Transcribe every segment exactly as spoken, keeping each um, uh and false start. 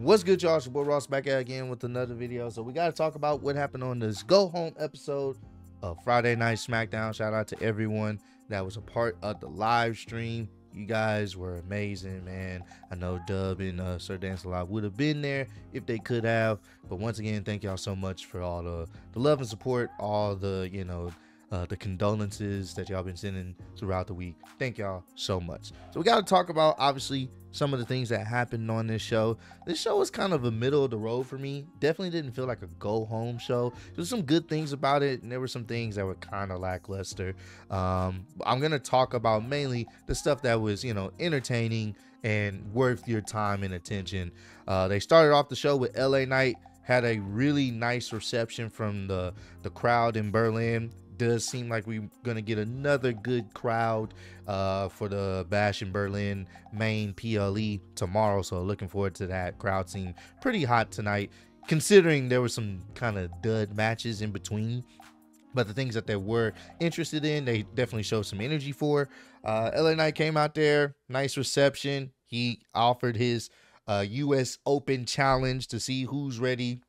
What's good, y'all? It's your boy Ross back out again with another video. So we got to talk about what happened on this go home episode of Friday Night SmackDown. Shout out to everyone that was a part of the live stream. You guys were amazing, man. I know Dub and uh, Sir Dance Alive would have been there if they could have, but once again, thank y'all so much for all the, the love and support, all the, you know, uh, the condolences that y'all been sending throughout the week. Thank y'all so much. So we got to talk about, obviously, some of the things that happened on this show. This show was kind of a middle of the road for me. Definitely didn't feel like a go home show. There's some good things about it, and there were some things that were kind of lackluster. Um, I'm gonna talk about mainly the stuff that was, you know, entertaining and worth your time and attention. Uh, they started off the show with L A Knight. Had a really nice reception from the the crowd in Berlin. Does seem like we're gonna get another good crowd uh for the Bash in Berlin main P L E tomorrow, so looking forward to that. Crowd seemed pretty hot tonight, considering there were some kind of dud matches in between, but the things that they were interested in, they definitely showed some energy for. uh L A Knight came out there, nice reception. He offered his uh U S Open challenge to see who's ready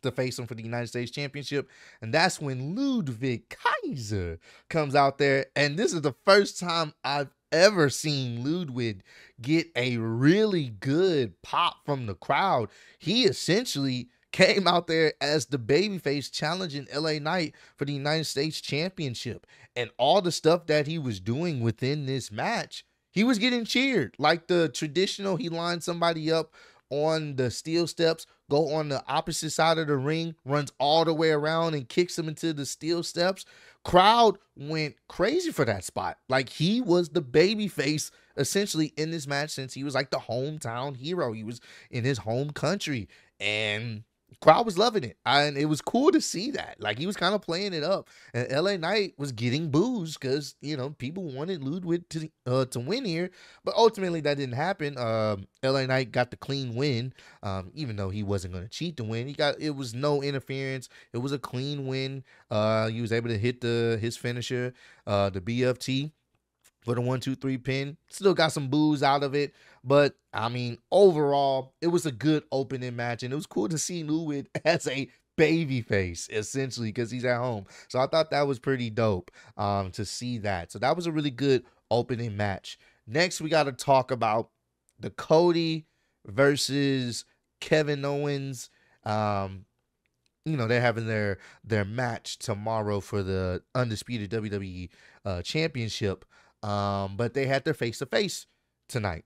to face him for the United States Championship, and that's when Ludwig Kaiser comes out there, and this is the first time I've ever seen Ludwig get a really good pop from the crowd. He essentially came out there as the babyface challenging L A Knight for the United States Championship, and all the stuff that he was doing within this match, he was getting cheered. Like the traditional, he lined somebody up on the steel steps, go on the opposite side of the ring, runs all the way around and kicks him into the steel steps. Crowd went crazy for that spot. Like, he was the babyface essentially in this match, since he was like the hometown hero. He was in his home country, and crowd was loving it, and it was cool to see that. Like, he was kind of playing it up, and L A Knight was getting boos because, you know, people wanted Ludwig to uh, to win here, but ultimately that didn't happen. um L A Knight got the clean win, um even though he wasn't going to cheat to win. He got it was no interference. It was a clean win. Uh he was able to hit the his finisher, uh the B F T, for the one, two, three pin. Still got some boos out of it. But, I mean, overall, it was a good opening match. And it was cool to see Ludwig as a babyface, essentially, because he's at home. So I thought that was pretty dope um, to see that. So that was a really good opening match. Next, we got to talk about the Cody versus Kevin Owens. Um, you know, they're having their, their match tomorrow for the Undisputed W W E uh, Championship. Um, but they had their face-to-face tonight.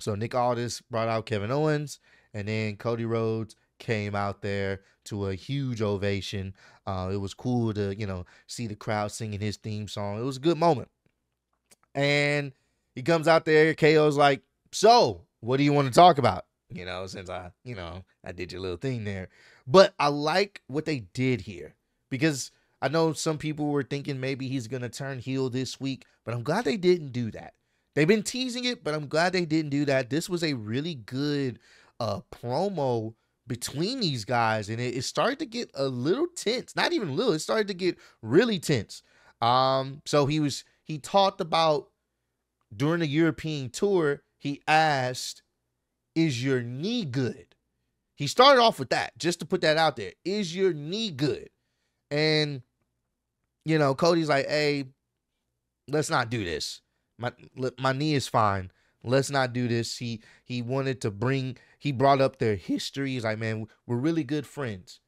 So Nick Aldis brought out Kevin Owens, and then Cody Rhodes came out there to a huge ovation. Uh, it was cool to, you know, see the crowd singing his theme song. It was a good moment. And he comes out there, K O's like, so, what do you want to talk about? You know, since I, you know, I did your little thing there. But I like what they did here, because I know some people were thinking maybe he's going to turn heel this week, but I'm glad they didn't do that. They've been teasing it, but I'm glad they didn't do that. This was a really good uh, promo between these guys, and it, it started to get a little tense. Not even a little. It started to get really tense. Um, so he was he talked about during the European tour, he asked, is your knee good? He started off with that, just to put that out there. Is your knee good? And you know, Cody's like, hey, let's not do this. My my knee is fine. Let's not do this. He he wanted to bring, he brought up their history. He's like, man, we're really good friends.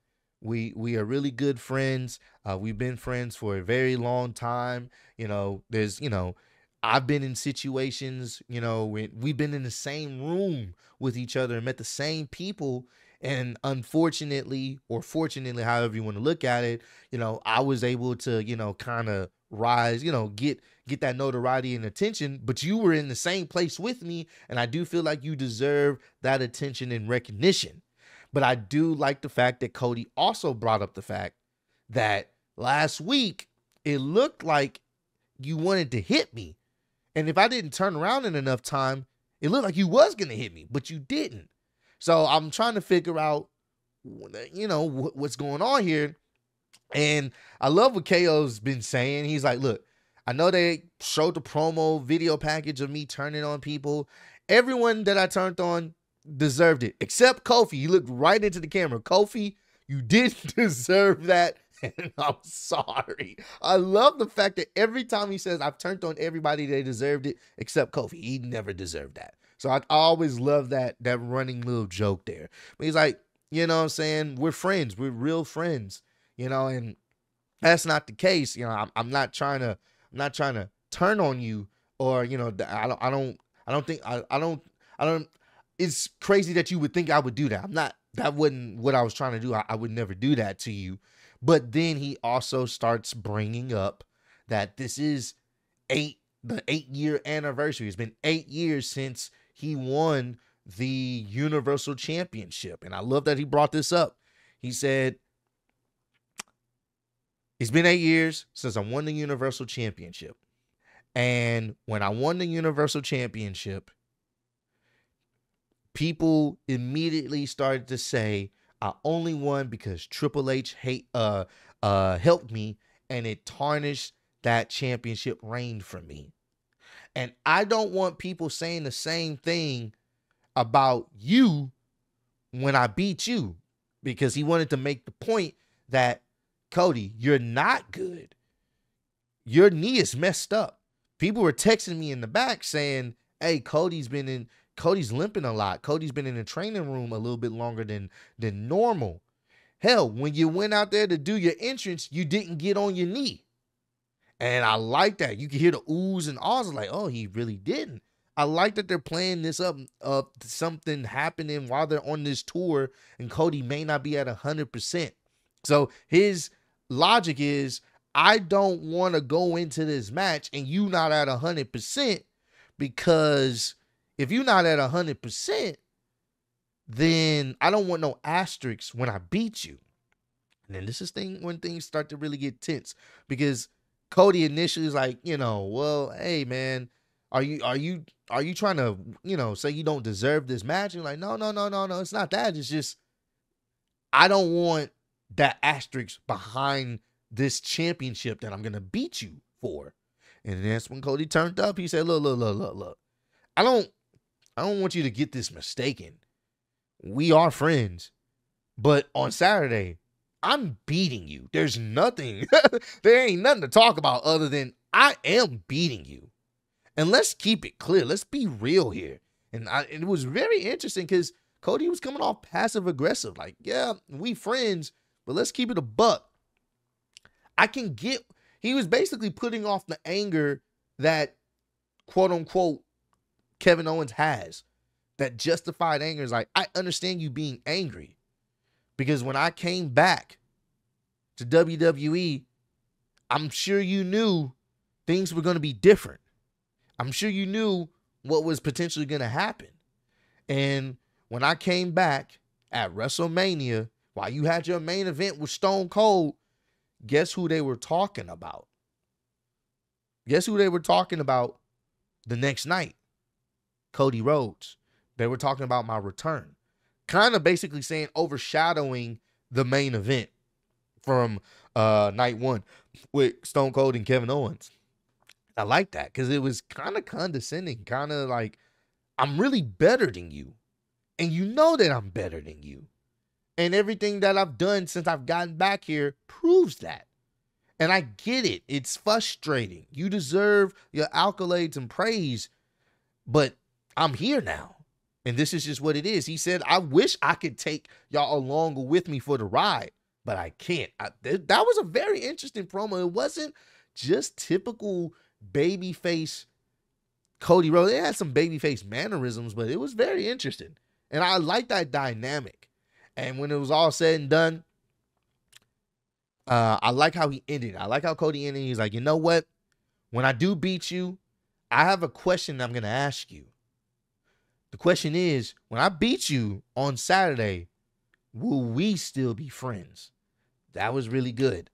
We we are really good friends. Uh, we've been friends for a very long time. You know, there's, you know, I've been in situations, you know, when we've been in the same room with each other and met the same people. And unfortunately, or fortunately, however you want to look at it, you know, I was able to, you know, kind of rise, you know, get get that notoriety and attention. But you were in the same place with me, and I do feel like you deserve that attention and recognition. But I do like the fact that Cody also brought up the fact that last week it looked like you wanted to hit me. And if I didn't turn around in enough time, it looked like you was going to hit me, but you didn't. So I'm trying to figure out, you know, what's going on here. And I love what K O's been saying. He's like, look, I know they showed the promo video package of me turning on people. Everyone that I turned on deserved it. Except Kofi. He looked right into the camera. Kofi, you didn't deserve that. And I'm sorry. I love the fact that every time he says, I've turned on everybody, they deserved it, except Kofi. He never deserved that. So I always love that that running little joke there. But he's like, you know what I'm saying? We're friends. We're real friends. You know, and that's not the case. You know, I'm, I'm not trying to, I'm not trying to turn on you, or, you know, I don't, I don't, I don't think, I, I don't, I don't, it's crazy that you would think I would do that. I'm not, that wasn't what I was trying to do. I, I would never do that to you. But then he also starts bringing up that this is eight, the eight year anniversary. It's been eight years since he won the Universal Championship. And I love that he brought this up. He said, it's been eight years since I won the Universal Championship. And when I won the Universal Championship, people immediately started to say, I only won because Triple H hate, uh, uh, helped me, and it tarnished that championship reign for me. And I don't want people saying the same thing about you when I beat you, because he wanted to make the point that, Cody, you're not good. Your knee is messed up. People were texting me in the back saying, hey, Cody's been in... Cody's limping a lot. Cody's been in the training room a little bit longer than, than normal. Hell, when you went out there to do your entrance, you didn't get on your knee. And I like that. You can hear the oohs and ahs. Like, oh, he really didn't. I like that they're playing this up, up to something happening while they're on this tour, and Cody may not be at one hundred percent. So his logic is, I don't want to go into this match and you not at one hundred percent, because... if you're not at one hundred percent, then I don't want no asterisks when I beat you. And then this is thing when things start to really get tense, because Cody initially is like, you know, well, hey, man, are you are you are you trying to, you know, say you don't deserve this match? And you're like, no, no, no, no, no. It's not that. It's just I don't want that asterisk behind this championship that I'm going to beat you for. And that's when Cody turned up. He said, look, look, look, look, look. I don't I don't want you to get this mistaken. We are friends. But on Saturday, I'm beating you. There's nothing. There ain't nothing to talk about other than I am beating you. And let's keep it clear. Let's be real here. And I, it was very interesting because Cody was coming off passive aggressive. Like, yeah, we friends, but let's keep it a buck. I can get, he was basically putting off the anger that, quote unquote, Kevin Owens has. That justified anger is like, I understand you being angry, because when I came back to W W E, I'm sure you knew things were going to be different. I'm sure you knew what was potentially going to happen. And when I came back at WrestleMania, while you had your main event with Stone Cold, guess who they were talking about? Guess who they were talking about the next night? Cody Rhodes. They were talking about my return, kind of basically saying overshadowing the main event from uh, night one with Stone Cold and Kevin Owens. I like that because it was kind of condescending, kind of like, I'm really better than you, and you know that I'm better than you, and everything that I've done since I've gotten back here proves that. And I get it. It's frustrating. You deserve your accolades and praise, but I'm here now, and this is just what it is. He said, I wish I could take y'all along with me for the ride, but I can't. I, th that was a very interesting promo. It wasn't just typical babyface Cody Rhodes. It had some babyface mannerisms, but it was very interesting, and I like that dynamic. And when it was all said and done, uh, I like how he ended. I like how Cody ended. He's like, you know what? When I do beat you, I have a question I'm going to ask you. The question is, when I beat you on Saturday, will we still be friends? That was really good.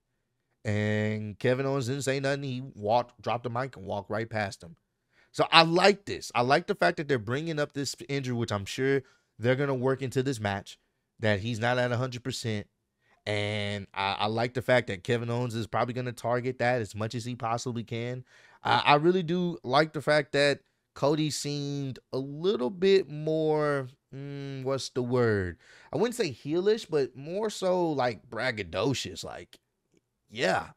And Kevin Owens didn't say nothing. He walked, dropped the mic and walked right past him. So I like this. I like the fact that they're bringing up this injury, which I'm sure they're going to work into this match, that he's not at one hundred percent. And I, I like the fact that Kevin Owens is probably going to target that as much as he possibly can. I, I really do like the fact that Cody seemed a little bit more mm, what's the word? I wouldn't say heelish, but more so like braggadocious. Like, yeah,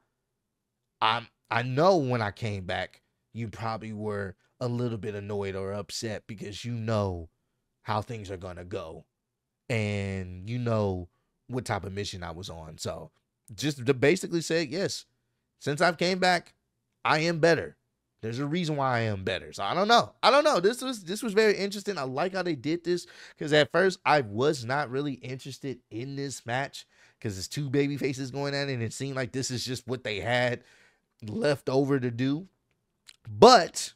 I'm, I know when I came back, you probably were a little bit annoyed or upset because you know how things are going to go. And you know what type of mission I was on. So just to basically say, yes, since I've came back, I am better. There's a reason why I am better. So I don't know. I don't know. This was this was very interesting. I like how they did this because at first I was not really interested in this match because it's two baby faces going at it and it seemed like this is just what they had left over to do. But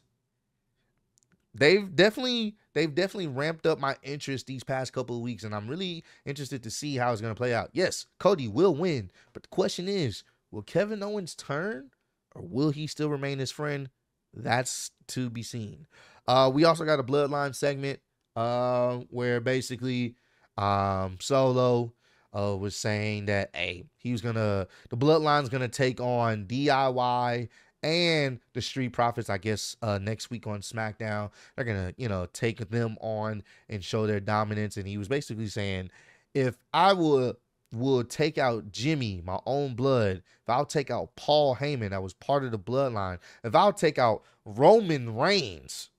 they've definitely they've definitely ramped up my interest these past couple of weeks, and I'm really interested to see how it's going to play out. Yes, Cody will win, but the question is, will Kevin Owens turn or will he still remain his friend? That's to be seen. Uh, we also got a Bloodline segment uh, where basically um, Solo uh, was saying that, hey, he was gonna, the Bloodline's gonna take on D I Y and the Street Profits, I guess, uh, next week on SmackDown. They're gonna, you know, take them on and show their dominance. And he was basically saying, if I would will take out Jimmy, my own blood, if I'll take out Paul Heyman, that was part of the Bloodline, if I'll take out Roman Reigns,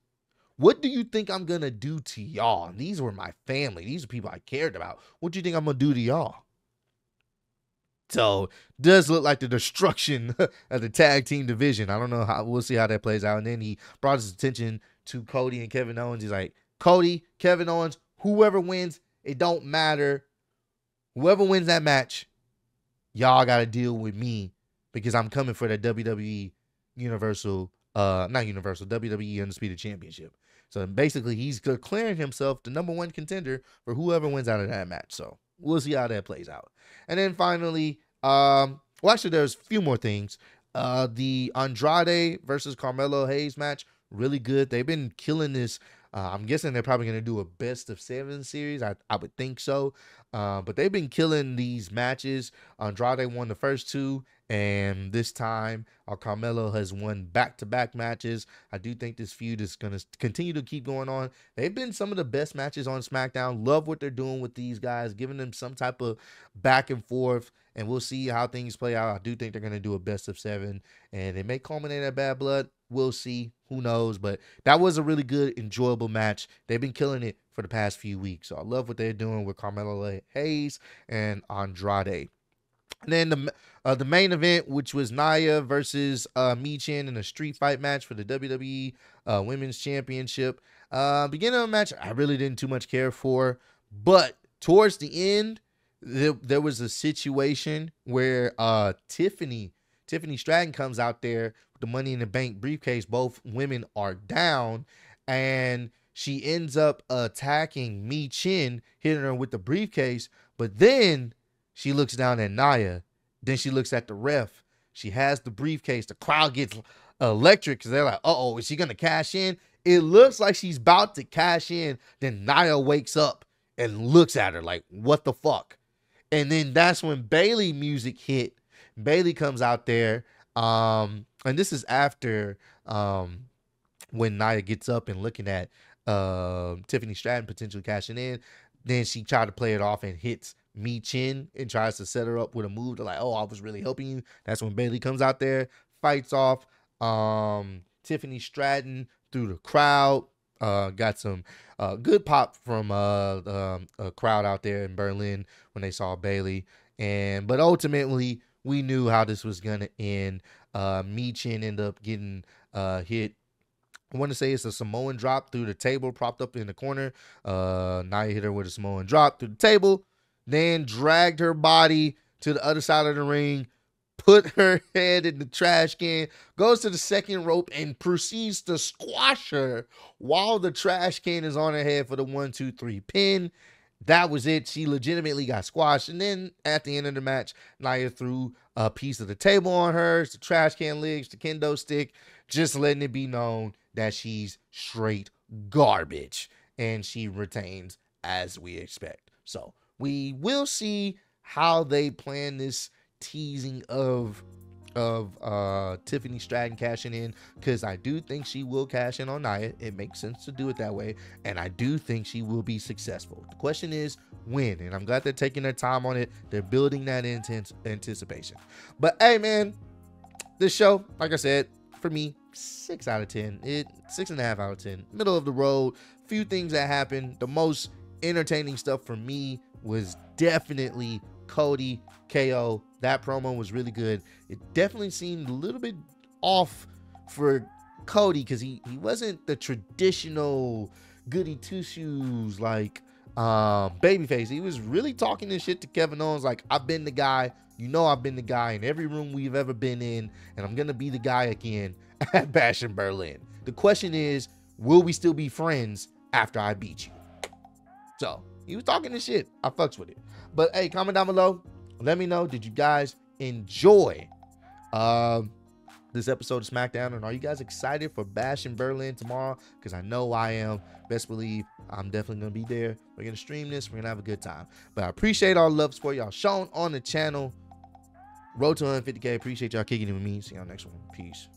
what do you think I'm going to do to y'all? These were my family. These are people I cared about. What do you think I'm going to do to y'all? So, does look like the destruction of the tag team division. I don't know how, we'll see how that plays out. And then he brought his attention to Cody and Kevin Owens. He's like, Cody, Kevin Owens, whoever wins, it don't matter. Whoever wins that match, y'all got to deal with me because I'm coming for the W W E Universal, uh, not Universal, W W E Undisputed Championship. So basically, he's declaring himself the number one contender for whoever wins out of that match. So we'll see how that plays out. And then finally, um, well, actually, there's a few more things. Uh, the Andrade versus Carmelo Hayes match, really good. They've been killing this. Uh, I'm guessing they're probably going to do a best of seven series. I, I would think so. Uh, but they've been killing these matches. Andrade won the first two. And this time, uh, Carmelo has won back-to-back matches. I do think this feud is going to continue to keep going on. They've been some of the best matches on SmackDown. Love what they're doing with these guys, giving them some type of back and forth. And we'll see how things play out. I do think they're going to do a best of seven. And it may culminate at Bad Blood. We'll see. Who knows? But that was a really good, enjoyable match. They've been killing it for the past few weeks. So I love what they're doing with Carmelo Hayes and Andrade. And then the uh, the main event, which was Nia versus uh, Michin in a street fight match for the W W E uh, Women's Championship. Uh, beginning of the match, I really didn't too much care for. But towards the end, there, there was a situation where uh, Tiffany Tiffany Stratton comes out there with the Money in the Bank briefcase. Both women are down, and she ends up attacking Michin, hitting her with the briefcase. But then she looks down at Nia. Then she looks at the ref. She has the briefcase. The crowd gets electric because they're like, uh-oh, is she going to cash in? It looks like she's about to cash in. Then Nia wakes up and looks at her like, what the fuck? And then that's when Bayley music hit. Bayley comes out there, um, and this is after um, when Nia gets up and looking at uh, Tiffany Stratton potentially cashing in. Then she tried to play it off and hits Michin and tries to set her up with a move. They're like, oh, I was really helping you. That's when Bayley comes out there, fights off um, Tiffany Stratton through the crowd. Uh, got some uh, good pop from uh, um, a crowd out there in Berlin when they saw Bayley. And but ultimately, we knew how this was going to end. Uh, Michin ended up getting uh, hit. I want to say it's a Samoan drop through the table, propped up in the corner. Uh, Nia hit her with a Samoan drop through the table, then dragged her body to the other side of the ring, put her head in the trash can, goes to the second rope, and proceeds to squash her while the trash can is on her head for the one, two, three pin. That was it. She legitimately got squashed. And then at the end of the match, Nia threw a piece of the table on her, the trash can legs, the kendo stick, just letting it be known that she's straight garbage. And she retains as we expect. So we will see how they plan this teasing of of uh Tiffany Stratton cashing in, because I do think she will cash in on Nia. It makes sense to do it that way, and I do think she will be successful. The question is when, and I'm glad they're taking their time on it. They're building that intense anticipation. But hey man, this show, like I said, for me, six out of ten. It six and a half out of ten, middle of the road. Few things that happened. The most entertaining stuff for me was definitely Cody K O. That promo was really good. It definitely seemed a little bit off for Cody, because he he wasn't the traditional goody two shoes like um babyface. He was really talking this shit to Kevin Owens like, I've been the guy, you know, I've been the guy in every room we've ever been in, and I'm gonna be the guy again at Bash in Berlin. The question is, will we still be friends after I beat you? So he was talking this shit. I fucks with it. But hey, comment down below, let me know, did you guys enjoy um this episode of SmackDown, and are you guys excited for Bash in Berlin tomorrow? Because I know I am. Best believe I'm definitely going to be there. We're going to stream this. We're going to have a good time. But I appreciate all the love support y'all shown on the channel. Road to one fifty K. Appreciate y'all kicking it with me. See y'all next one. Peace.